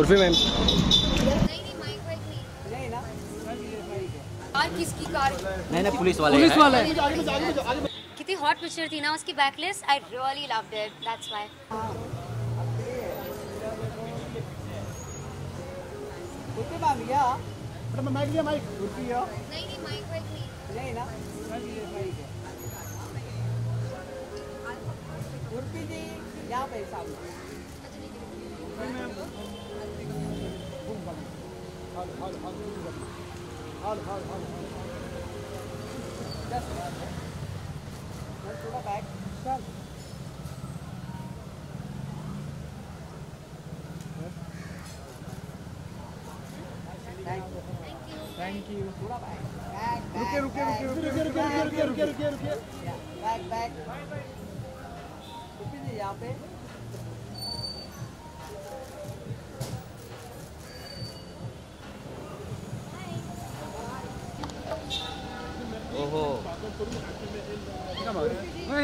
Urfi ma'am किसकी car नहीं ना पुलिस वाला है। कितनी हॉट पिक्चर थी ना उसकी backless. I really loved it, that's why. Urfi ma'am या मतलब माइक दिया माइक उर्फी या नहीं माइक नहीं ना उर्फी जी क्या पैसा रुके यहाँ पे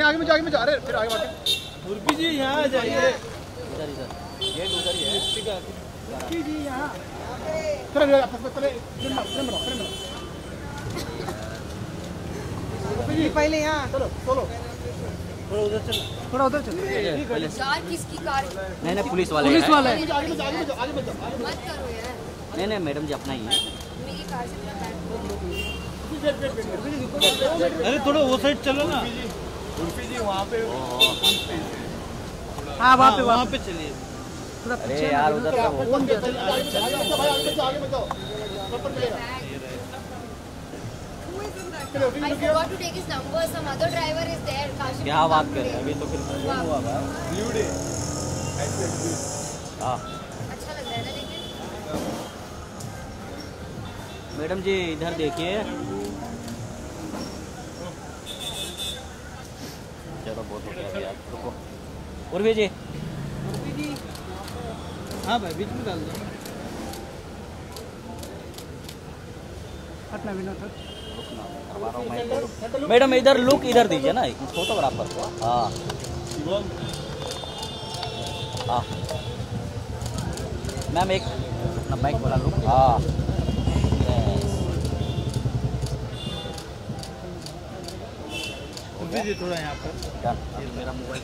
आगे में जा रहे फिर आगे बाकी। उर्फी जी यहाँ जाइए इधर ये उधर ही है। उर्फी जी यहाँ चलो आपस में पहले पहले यहाँ चलो चलो थोड़ा उधर चलो कार किसकी कार नहीं ना पुलिस वाला है। नहीं मैडम जी अपना ही है मेरी कार से मेरा बैग। अरे थोड़ा वो साइड चलो ना उर्फी जी वहाँ पे चलिए। अरे यार उधर क्या बात कर रहे हैं अभी तो फिर मैडम जी इधर देखिए बहुत हो गया यार। रुको उर्फी जी हाँ भाई बीच में डाल दो हटना बिना तो रुकना। मैडम इधर लुक इधर दीजिए ना फोटोग्राफर को। हाँ मैम एक अपना बाइक वाला लुक। हाँ थोड़ा यहाँ पर मेरा मोबाइल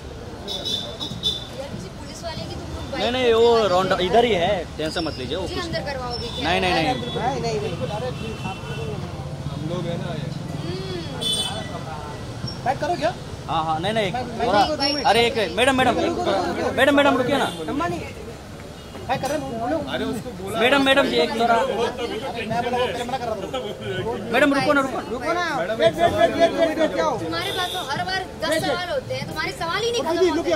पुलिस वाले की तुम नहीं वो राउंड इधर ही है टेंशन मत लीजिए। वो अंदर करवाओगे नहीं हम लोग है ना पैक करो क्या। हाँ नहीं अरे एक मैडम रुकिए ना मैडम जी एक थोड़ा मैडम रुको ना तुम्हारे पास तो हर बार 10 सवाल होते हैं तुम्हारे सवाल ही नहीं खत्म होते।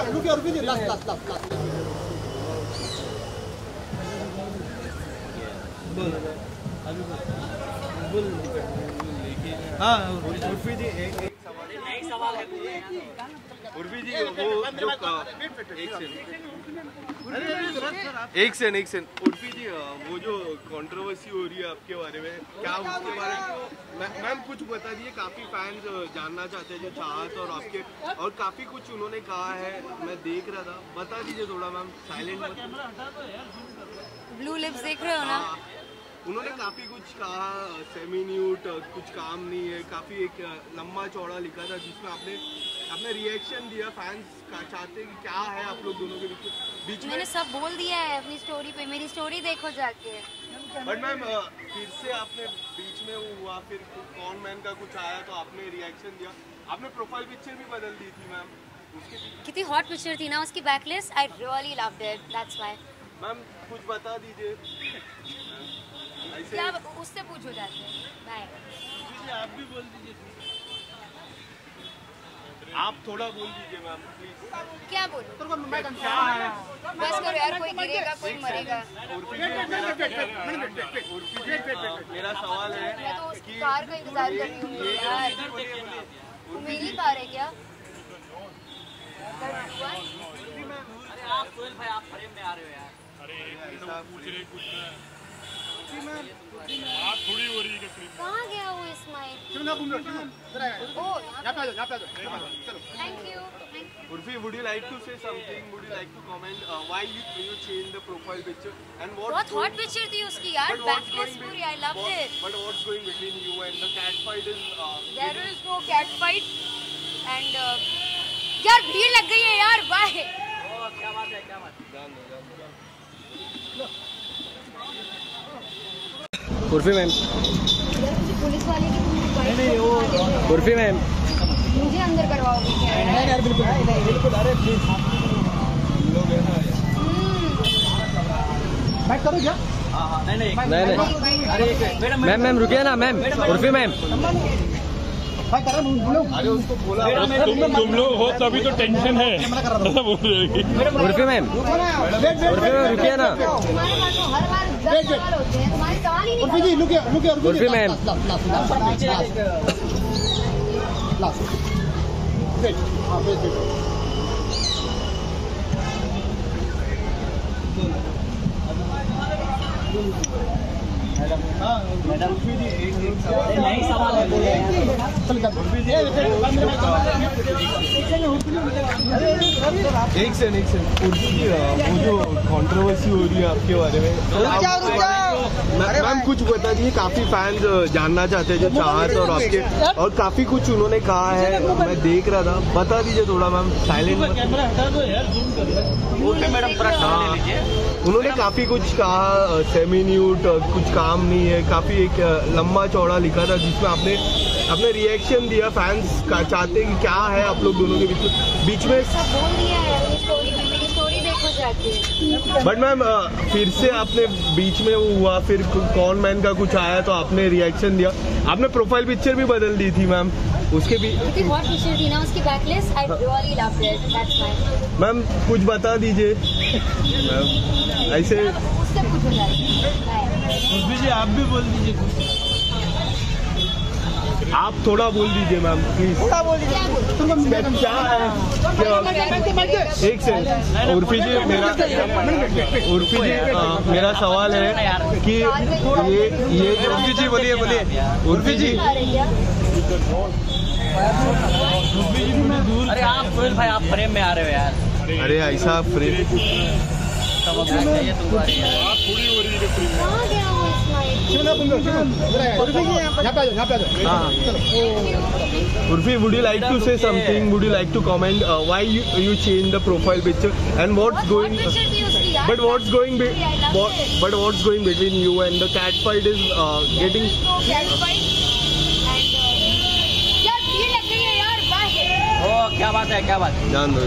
उर्फी जी वो जो एक सेकंड उर्फी जी वो जो कंट्रोवर्सी हो रही है आपके बारे में क्या उसके बारे में मैम कुछ बता दिए। काफ़ी फैंस जानना चाहते हैं जो चाहत और आपके और काफ़ी कुछ उन्होंने कहा है मैं देख रहा था बता दीजिए थोड़ा मैम। साइलेंट ब्लू लिप्स देख रहे हो ना उन्होंने काफी कुछ कहा सेमी न्यूड कुछ काम नहीं है काफी एक लंबा चौड़ा लिखा था जिसमें आपने रिएक्शन दिया। फैंस चाहते कि क्या है आप लोग दोनों के बीच में मैंने सब बोल दिया है अपनी स्टोरी पे। मेरी स्टोरी देखो जाके। बट मैम फिर से आपने बीच में हुआ फिर कौन मैन का कुछ आया तो आपने रिएक्शन दिया। आपने प्रोफाइल पिक्चर भी बदल दी थी मैम। कितनी हॉट पिक्चर थी ना उसकी backless. I really loved it, that's why. Ma'am कुछ बता दीजिए क्या उससे पूछो जाते हैं। आप भी बोल दीजिए आप थोड़ा बोल दीजिए मैम प्लीज। क्या बोलूं बस करो यार कोई गिरेगा कोई मरेगा। मेरा सवाल है मैं तो उस कार का इंतजार कर रही हूँ यार। वो मेरी कार है क्या। अरे आप सोहेल भाई आप फ्रेम में आ रहे हो यार। अरे थोड़ी हो रही है कहाँ गया वो इस्माइल। ओ यहाँ पे आ जाओ चलो thank you. Urfi, would you like to say something? Would you like to comment? Why you changed the profile picture? And what hot picture thi uski yaar? Backless puri, I loved it. But what's going between you and the cat fight is? There is no cat fight. And yaar bheed lag gayi hai yaar. Why? Oh, क्या बात है, क्या बात है? जान दो। Urfi ma'am. Police वाले की नहीं वो। Urfi ma'am. मुझे अंदर करवाओगे क्या? नहीं यार बिल्कुल नहीं, बिल्कुल अरे प्लीज लोग ऐसा है बैठ करो क्या? हाँ हाँ नहीं अरे मैम रुकिए ना मैम, Urfi मैम अरे उसको बोला तुम लोग हो तभी तो टेंशन है Urfi मैम रुकिए ना Urfi मैम मैडम एक सवाल है एक सेकंड Urfi जी वो जो कंट्रोवर्सी हो रही है आपके बारे में मैम कुछ बता दीजिए, काफी फैंस जानना चाहते हैं जो चाहत और आपके और काफी कुछ उन्होंने कहा है, मैं देख रहा था, बता दीजिए थोड़ा मैम। साइलेंट कैमरा हटा दो यार, ज़ूम कर मैडम ले लीजिए। उन्होंने काफी कुछ कहा, सेमी न्यूड कुछ काम नहीं है, काफी एक लंबा चौड़ा लिखा था जिसमें आपने अपने रिएक्शन दिया। फैंस का चाहते हैं कि क्या है आप लोग दोनों के बीच में, बट मैम फिर से आपने बीच में वो हुआ, फिर कौन मैन का कुछ आया तो आपने रिएक्शन दिया, आपने प्रोफाइल पिक्चर भी बदल दी थी मैम उसके भी। बहुत पिक्चर थी ना उसकी backless, I really loved it, that's fine। Ma'am कुछ बता दीजिए ऐसे जी, आप भी बोल दीजिए, आप थोड़ा बोल दीजिए मैम प्लीज, थोड़ा बोल दीजिए क्या है। एक से Urfi जी मेरा सवाल है कि ये Urfi जी बोलिए Urfi जी अरे आप सुनील भाई आप फ्रेम में आ रहे हो यार, अरे ऐसा frame Urfi, would you like to say something? Would you like to comment? Why you changed the profile picture and what's going between you and the cat fight is getting? Cat fight and यार भीड़ लग गई है यार, वाह। ओह क्या बात है, क्या बात है, जान दो।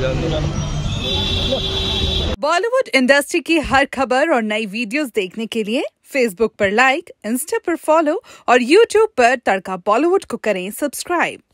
बॉलीवुड इंडस्ट्री की हर खबर और नई वीडियोस देखने के लिए फेसबुक पर लाइक, इंस्टा पर फॉलो और यूट्यूब पर तड़का बॉलीवुड को करें सब्सक्राइब।